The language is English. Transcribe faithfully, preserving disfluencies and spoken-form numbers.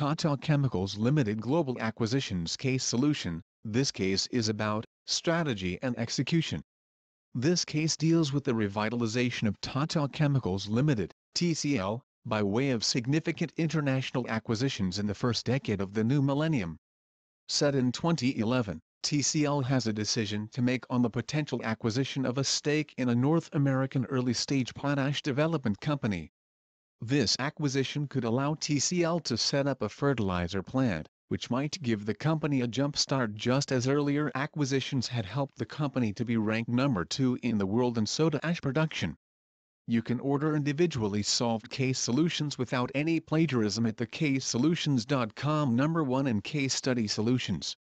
Tata Chemicals Limited Global Acquisitions Case Solution. This case is about strategy and execution. This case deals with the revitalization of Tata Chemicals Limited, T C L, by way of significant international acquisitions in the first decade of the new millennium. Set in twenty eleven, T C L has a decision to make on the potential acquisition of a stake in a North American early-stage potash development company. This acquisition could allow T C L to set up a fertilizer plant, which might give the company a jump start, just as earlier acquisitions had helped the company to be ranked number two in the world in soda ash production. You can order individually solved case solutions without any plagiarism at the case solutions dot com number one and case study solutions.